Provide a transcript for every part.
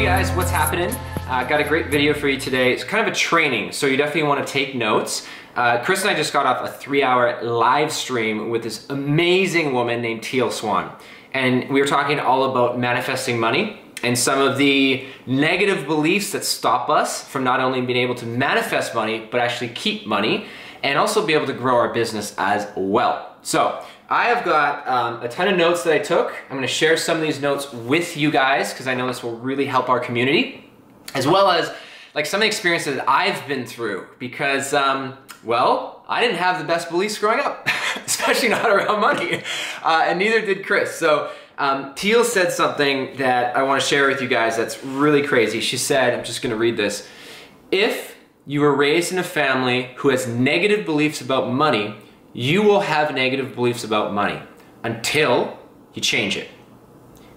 Hey guys, what's happening? Got a great video for you today. It's kind of a training, so you definitely want to take notes. Chris and I just got off a 3-hour live stream with this amazing woman named Teal Swan. And we were talking all about manifesting money and some of the negative beliefs that stop us from not only being able to manifest money, but actually keep money and also be able to grow our business as well. So I have got a ton of notes that I took. I'm gonna share some of these notes with you guys because I know this will really help our community, as well as like some of the experiences that I've been through because, well, I didn't have the best beliefs growing up, especially not around money, and neither did Chris. So Teal said something that I wanna share with you guys that's really crazy. She said, I'm just gonna read this. If you were raised in a family who has negative beliefs about money, you will have negative beliefs about money until you change it.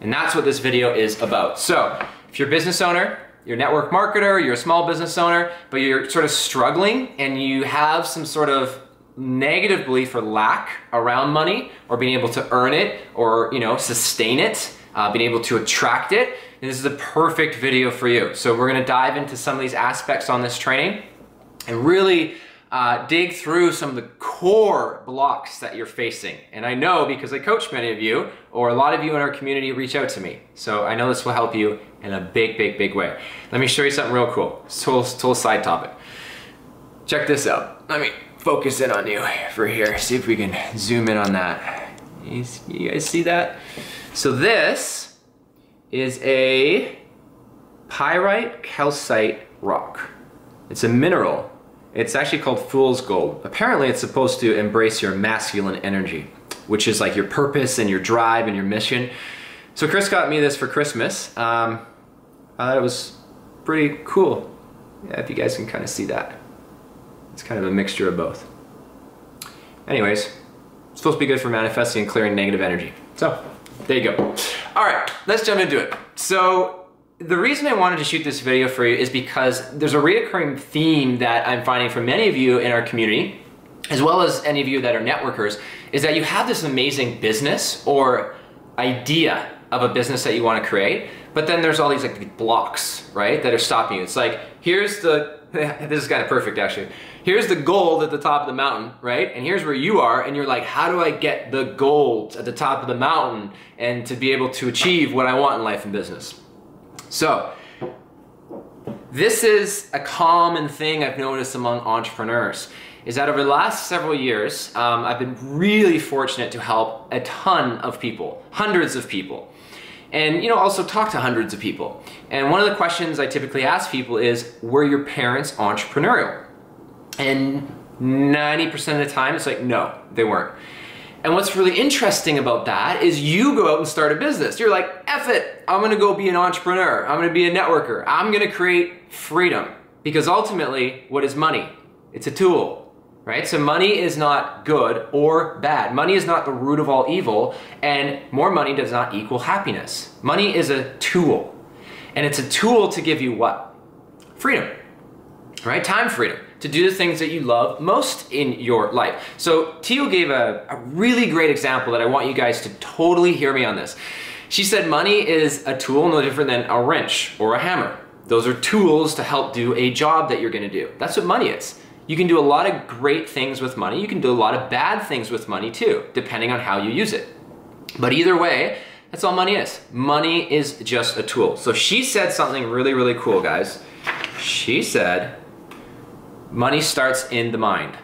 And that's what this video is about. So if you're a business owner, you're a network marketer, you're a small business owner, but you're sort of struggling and you have some sort of negative belief or lack around money or being able to earn it or, you know, sustain it, being able to attract it, and this is the perfect video for you. So we're gonna dive into some of these aspects on this training and really dig through some of the core blocks that you're facing. And I know because I coach many of you, or a lot of you in our community reach out to me. So I know this will help you in a big way. Let me show you something real cool. It's a total side topic. Check this out. Let me focus in on you for here. See if we can zoom in on that. You guys see that? So this is a pyrite calcite rock. It's a mineral. It's actually called fool's gold. Apparently it's supposed to embrace your masculine energy, which is like your purpose and your drive and your mission. So Chris got me this for Christmas. I thought it was pretty cool. Yeah, if you guys can kind of see that. It's kind of a mixture of both. Anyways, it's supposed to be good for manifesting and clearing negative energy. So there you go. All right, let's jump into it. So the reason I wanted to shoot this video for you is because there's a reoccurring theme that I'm finding for many of you in our community, as well as any of you that are networkers, is that you have this amazing business or idea of a business that you want to create, but then there's all these like blocks, right, that are stopping you. It's like, here's the, this is kind of perfect actually, here's the gold at the top of the mountain, right, and here's where you are, and you're like, how do I get the gold at the top of the mountain and to be able to achieve what I want in life and business? So this is a common thing I've noticed among entrepreneurs, is that over the last several years, I've been really fortunate to help a ton of people, hundreds of people, and you know, also talk to hundreds of people. And one of the questions I typically ask people is, were your parents entrepreneurial? And 90% of the time, it's like, no, they weren't. And what's really interesting about that is you go out and start a business. You're like, F it, I'm gonna go be an entrepreneur. I'm gonna be a networker. I'm gonna create freedom. Because ultimately, what is money? It's a tool, right? So money is not good or bad. Money is not the root of all evil, and more money does not equal happiness. Money is a tool, and it's a tool to give you what? Freedom, right? Time freedom. To do the things that you love most in your life. So Teal gave a really great example that I want you guys to totally hear me on this. She said money is a tool no different than a wrench or a hammer. Those are tools to help do a job that you're gonna do. That's what money is. You can do a lot of great things with money. You can do a lot of bad things with money too, depending on how you use it. But either way, that's all money is. Money is just a tool. So she said something really cool, guys. She said, money starts in the mind.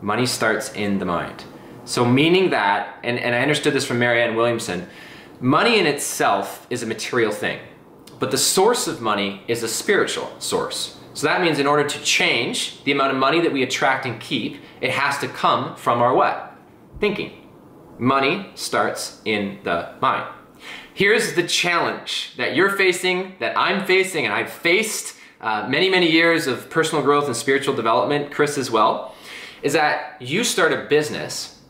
Money starts in the mind. So meaning that, and I understood this from Marianne Williamson, money in itself is a material thing, but the source of money is a spiritual source. So that means in order to change the amount of money that we attract and keep, it has to come from our what? Thinking. Money starts in the mind. Here's the challenge that you're facing, that I'm facing, and I've faced many years of personal growth and spiritual development, Chris as well, is that you start a business,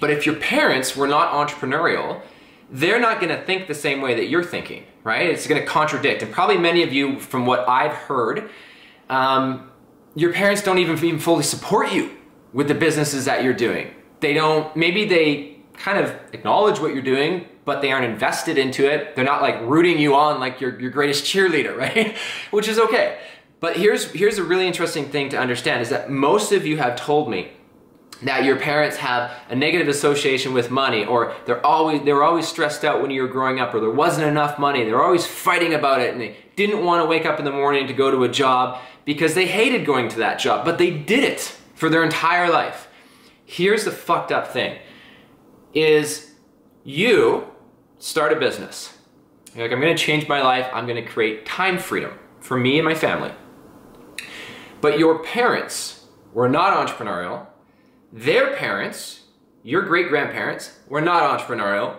but if your parents were not entrepreneurial, they're not gonna think the same way that you're thinking, right? It's gonna contradict. And probably many of you, from what I've heard, your parents don't even fully support you with the businesses that you're doing. They don't, maybe they kind of acknowledge what you're doing, but they aren't invested into it. They're not like rooting you on like your greatest cheerleader, right? Which is okay. But here's a really interesting thing to understand is that most of you have told me that your parents have a negative association with money, or they were always stressed out when you were growing up, or there wasn't enough money, they were always fighting about it, and they didn't want to wake up in the morning to go to a job because they hated going to that job, but they did it for their entire life. Here's the fucked up thing, is you start a business. You're like, I'm gonna change my life, I'm gonna create time freedom for me and my family. But your parents were not entrepreneurial. Their parents, your great-grandparents, were not entrepreneurial.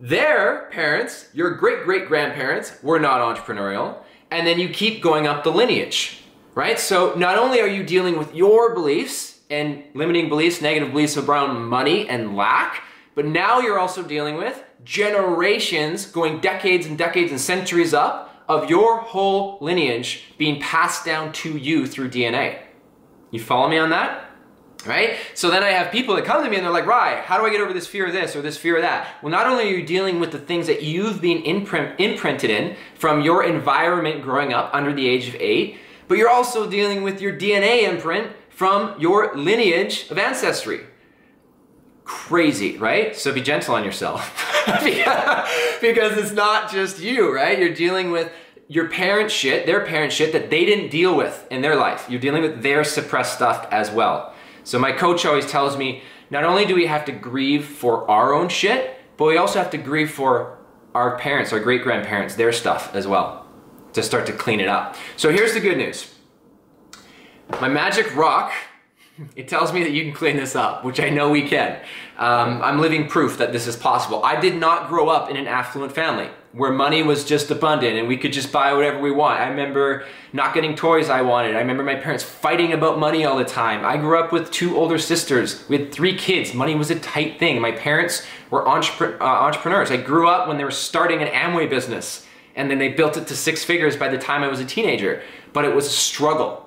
Their parents, your great-great-grandparents, were not entrepreneurial. And then you keep going up the lineage, right? So not only are you dealing with your beliefs and limiting beliefs, negative beliefs around money and lack, but now you're also dealing with generations going decades and decades and centuries up of your whole lineage being passed down to you through DNA. You follow me on that? Right? So then I have people that come to me and they're like, Rye, how do I get over this fear of this or this fear of that? Well, not only are you dealing with the things that you've been imprinted in from your environment growing up under the age of 8, but you're also dealing with your DNA imprint from your lineage of ancestry. Crazy, right? So be gentle on yourself because it's not just you, right? You're dealing with your parents' shit, their parents' shit that they didn't deal with in their life. You're dealing with their suppressed stuff as well. So my coach always tells me, not only do we have to grieve for our own shit, but we also have to grieve for our parents, our great-grandparents, their stuff as well, to start to clean it up. So here's the good news. My magic rock, it tells me that you can clean this up, which I know we can. I'm living proof that this is possible. I did not grow up in an affluent family where money was just abundant and we could just buy whatever we want. I remember not getting toys I wanted. I remember my parents fighting about money all the time. I grew up with 2 older sisters. We had 3 kids. Money was a tight thing. My parents were entrepreneurs. I grew up when they were starting an Amway business and then they built it to 6 figures by the time I was a teenager, but it was a struggle.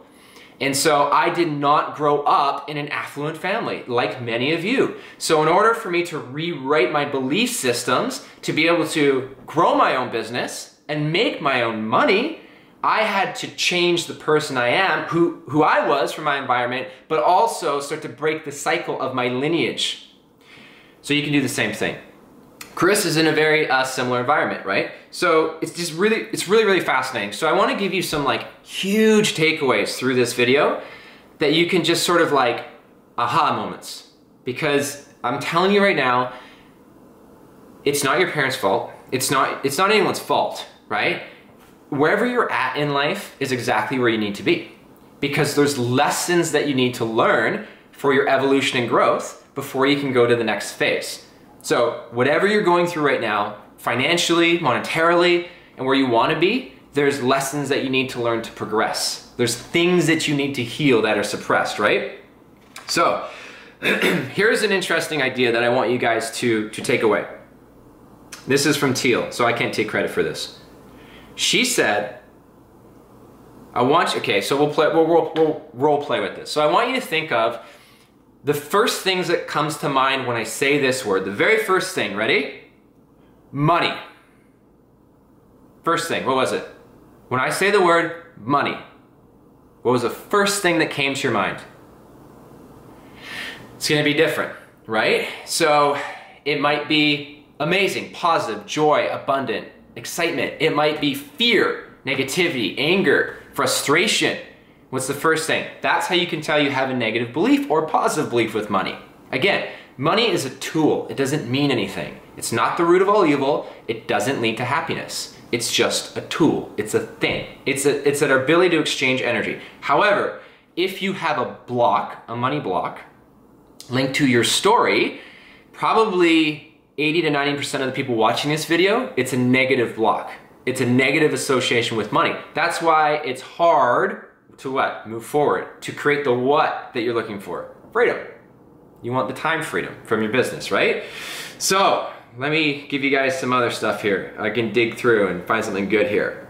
And so I did not grow up in an affluent family, like many of you. So in order for me to rewrite my belief systems, to be able to grow my own business and make my own money, I had to change the person I am, who I was from my environment, but also start to break the cycle of my lineage. So you can do the same thing. Chris is in a very similar environment, right? So it's just really, it's really, really fascinating. So I want to give you some like huge takeaways through this video that you can just sort of like aha moments, because I'm telling you right now, it's not your parents' fault. It's not anyone's fault, right? Wherever you're at in life is exactly where you need to be, because there's lessons that you need to learn for your evolution and growth before you can go to the next phase. So whatever you're going through right now, financially, monetarily, and where you want to be, there's lessons that you need to learn to progress. There's things that you need to heal that are suppressed, right? So here's an interesting idea that I want you guys to take away. This is from Teal, so I can't take credit for this. She said, I want you, okay, so we'll role play with this. So I want you to think of the first things that comes to mind when I say this word, the very first thing, ready? Money. First thing, what was it? When I say the word money, what was the first thing that came to your mind? It's gonna be different, right? So it might be amazing, positive, joy, abundant, excitement. It might be fear, negativity, anger, frustration. What's the first thing? That's how you can tell you have a negative belief or positive belief with money. Again, money is a tool. It doesn't mean anything. It's not the root of all evil. It doesn't lead to happiness. It's just a tool. It's a thing. It's an ability to exchange energy. However, if you have a block, a money block, linked to your story, probably 80 to 90% of the people watching this video, it's a negative block. It's a negative association with money. That's why it's hard to what? Move forward. To create the what that you're looking for. Freedom. You want the time freedom from your business, right? So let me give you guys some other stuff here. I can dig through and find something good here.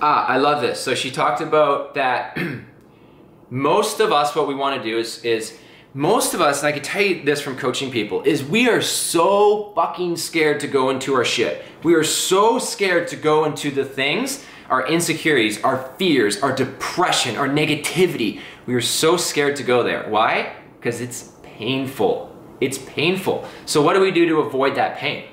I love this. So she talked about that most of us, what we want to do is most of us, and I can tell you this from coaching people, is we are so fucking scared to go into our shit. We are so scared to go into the things, our insecurities, our fears, our depression, our negativity. We are so scared to go there. Why? Because it's painful. It's painful. So what do we do to avoid that pain?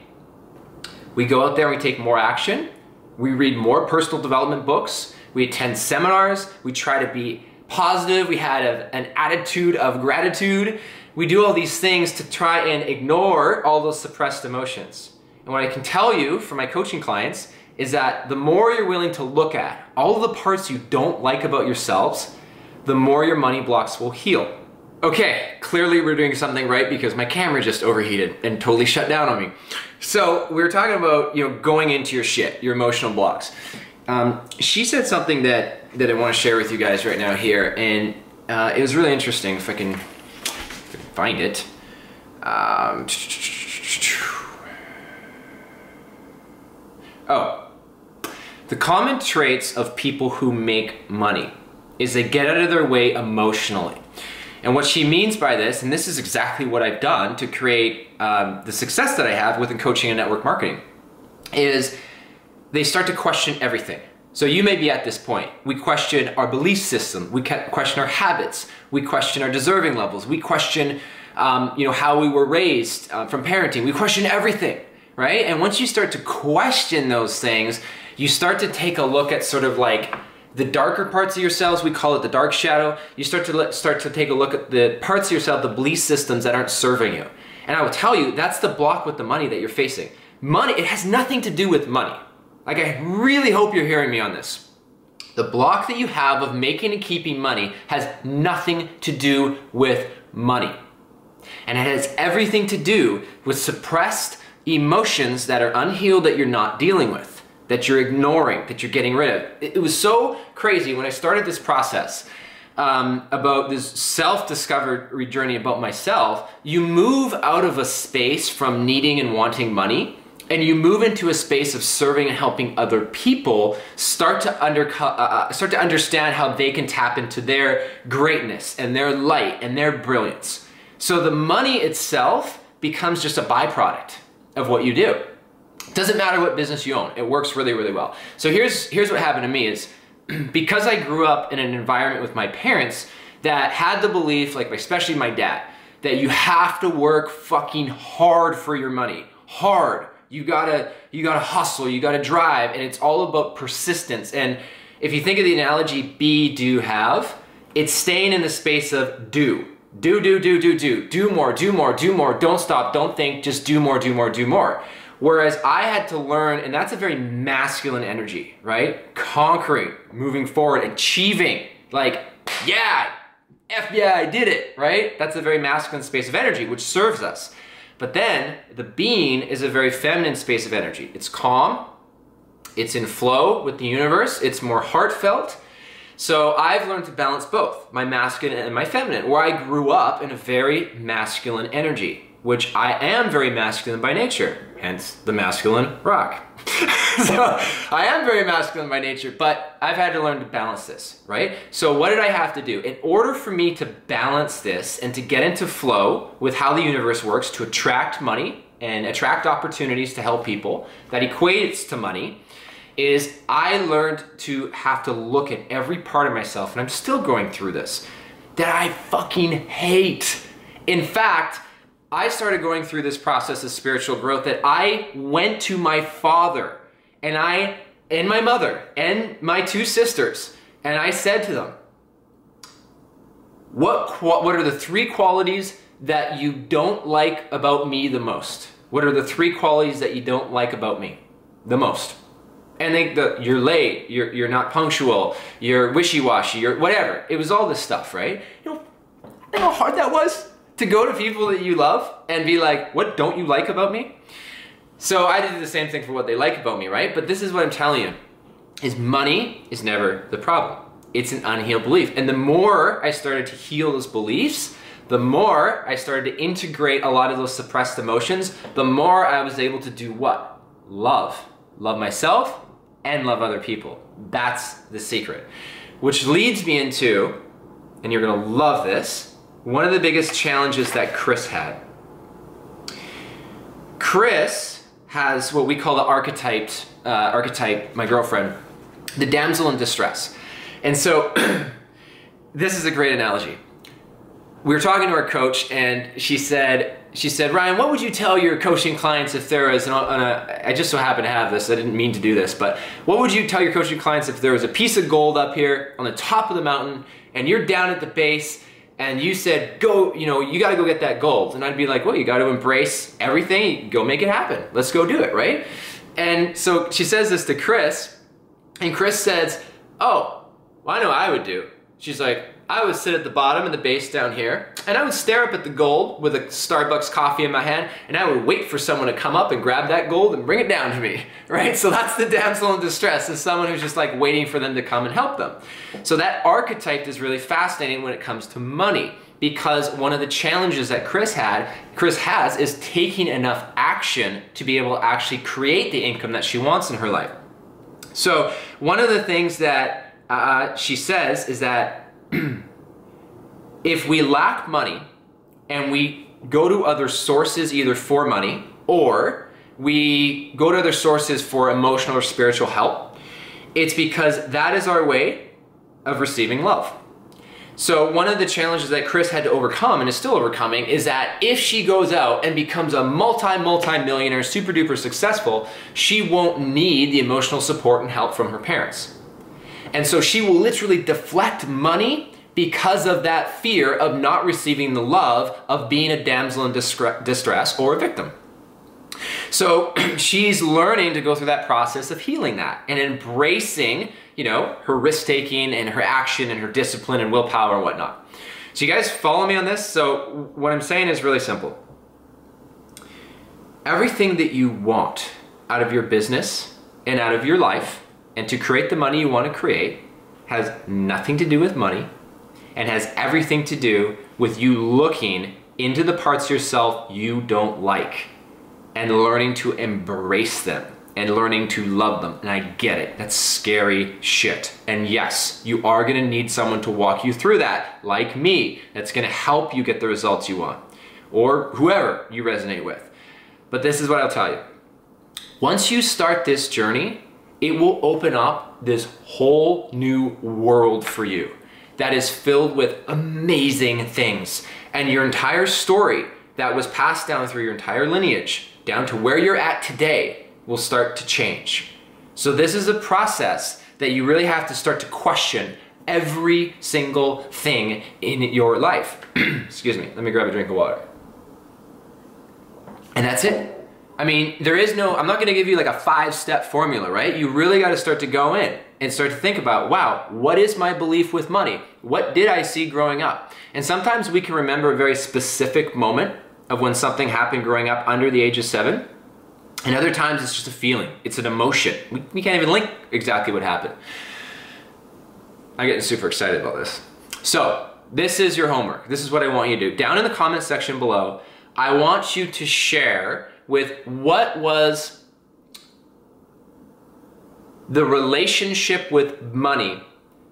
We go out there and we take more action. We read more personal development books. We attend seminars. We try to be positive. We had an attitude of gratitude. We do all these things to try and ignore all those suppressed emotions. And what I can tell you from my coaching clients is that the more you're willing to look at all of the parts you don't like about yourselves, the more your money blocks will heal. Okay, clearly we're doing something right because my camera just overheated and totally shut down on me. So we were talking about, you know, going into your shit, your emotional blocks. She said something that I want to share with you guys right now here, and it was really interesting, if I can find it. The common traits of people who make money is they get out of their way emotionally. And what she means by this, and this is exactly what I've done to create the success that I have within coaching and network marketing, is they start to question everything. So you may be at this point. We question our belief system. We question our habits. We question our deserving levels. We question how we were raised from parenting. We question everything, right? And once you start to question those things, you start to take a look at sort of like the darker parts of yourselves. We call it the dark shadow. You start to take a look at the parts of yourself, the belief systems that aren't serving you. And I will tell you, that's the block with the money that you're facing. Money, it has nothing to do with money. Like, I really hope you're hearing me on this. The block that you have of making and keeping money has nothing to do with money. And it has everything to do with suppressed emotions that are unhealed, that you're not dealing with, that you're ignoring, that you're getting rid of. It was so crazy when I started this process about this self-discovery journey about myself. You move out of a space from needing and wanting money, and you move into a space of serving and helping other people start to understand how they can tap into their greatness and their light and their brilliance. So the money itself becomes just a byproduct of what you do. Doesn't matter what business you own. It works really, really well. So here's what happened to me is, because I grew up in an environment with my parents that had the belief, like especially my dad, that you have to work fucking hard for your money. Hard. You gotta hustle, you gotta drive, and it's all about persistence. And if you think of the analogy be, do, have, it's staying in the space of do. Do, do, do, do, do. Do more, do more, do more. Don't stop, don't think, just do more, do more, do more. Whereas I had to learn, and that's a very masculine energy, right? Conquering, moving forward, achieving. Like, yeah, F yeah, I did it, right? That's a very masculine space of energy, which serves us. But then the being is a very feminine space of energy. It's calm, it's in flow with the universe, it's more heartfelt. So I've learned to balance both, my masculine and my feminine, where I grew up in a very masculine energy, which I am very masculine by nature, hence the masculine rock. So I am very masculine by nature, but I've had to learn to balance this, right? So what did I have to do? In order for me to balance this and to get into flow with how the universe works, to attract money and attract opportunities to help people, that equates to money, is I learned to have to look at every part of myself, and I'm still going through this, that I fucking hate. In fact, I started going through this process of spiritual growth that I went to my father and my mother and my two sisters, and I said to them, what are the three qualities that you don't like about me the most? What are the three qualities that you don't like about me the most? And you're late, you're not punctual, you're wishy-washy, you're whatever. It was all this stuff, right? You know how hard that was? To go to people that you love and be like, what don't you like about me? So I did the same thing for what they like about me, right? But this is what I'm telling you, is money is never the problem. It's an unhealed belief. And the more I started to heal those beliefs, the more I started to integrate a lot of those suppressed emotions, the more I was able to do what? Love. Love myself and love other people. That's the secret. Which leads me into, and you're gonna love this, one of the biggest challenges that Chris had. Chris has what we call the archetype, my girlfriend, the damsel in distress. And so this is a great analogy. We were talking to our coach and she said, Ryan, what would you tell your coaching clients if there was, I just so happen to have this, I didn't mean to do this, but what would you tell your coaching clients if there was a piece of gold up here on the top of the mountain and you're down at the base and you said, go, you know, you gotta go get that gold. And I'd be like, well, you gotta embrace everything, go make it happen. Let's go do it, right? And so she says this to Chris and Chris says, oh, well, I know what I would do. She's like, I would sit at the bottom of the base down here and I would stare up at the gold with a Starbucks coffee in my hand and I would wait for someone to come up and grab that gold and bring it down to me, right? So that's the damsel in distress, is someone who's just like waiting for them to come and help them. So that archetype is really fascinating when it comes to money, because one of the challenges that Chris has is taking enough action to be able to actually create the income that she wants in her life. So one of the things that she says is that if we lack money and we go to other sources either for money or we go to other sources for emotional or spiritual help, it's because that is our way of receiving love. So one of the challenges that Chris had to overcome and is still overcoming is that if she goes out and becomes a multi-millionaire, super duper successful, she won't need the emotional support and help from her parents. And so she will literally deflect money because of that fear of not receiving the love of being a damsel in distress or a victim. So she's learning to go through that process of healing that and embracing, you know, her risk taking and her action and her discipline and willpower and whatnot. So you guys follow me on this? So what I'm saying is really simple. Everything that you want out of your business and out of your life and to create the money you want to create has nothing to do with money and has everything to do with you looking into the parts of yourself you don't like and learning to embrace them and learning to love them. And I get it, that's scary shit. And yes, you are gonna need someone to walk you through that, like me, that's gonna help you get the results you want, or whoever you resonate with. But this is what I'll tell you. Once you start this journey, it will open up this whole new world for you that is filled with amazing things. And your entire story that was passed down through your entire lineage, down to where you're at today, will start to change. So this is a process that you really have to start to question every single thing in your life. Excuse me, let me grab a drink of water. And that's it. I mean, there is no, I'm not gonna give you like a 5-step formula, right? You really gotta start to go in and start to think about, wow, what is my belief with money? What did I see growing up? And sometimes we can remember a very specific moment of when something happened growing up under the age of 7. And other times it's just a feeling, it's an emotion. We can't even link exactly what happened. I'm getting super excited about this. So this is your homework. This is what I want you to do. Down in the comment section below, I want you to share with what was the relationship with money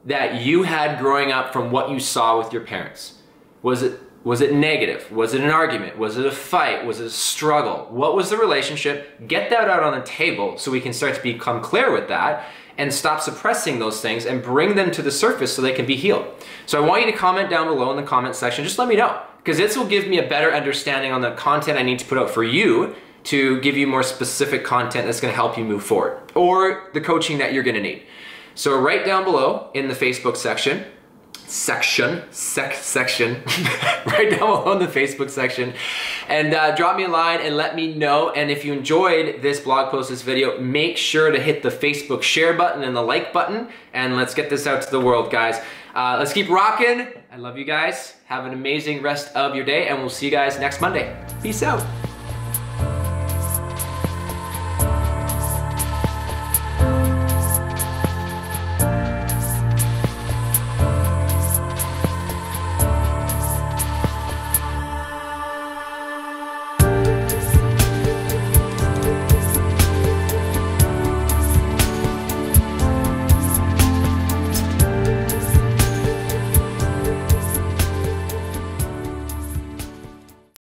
that you had growing up from what you saw with your parents. Was it negative? Was it an argument? Was it a fight? Was it a struggle? What was the relationship? Get that out on the table so we can start to become clear with that and stop suppressing those things and bring them to the surface so they can be healed. So I want you to comment down below in the comment section. Just let me know, because this will give me a better understanding on the content I need to put out for you to give you more specific content that's gonna help you move forward, or the coaching that you're gonna need. So right down below in the Facebook section, right down below in the Facebook section, and drop me a line and let me know. And if you enjoyed this blog post, this video, make sure to hit the Facebook share button and the like button, and let's get this out to the world, guys. Let's keep rocking. I love you guys. Have an amazing rest of your day, and we'll see you guys next Monday. Peace out.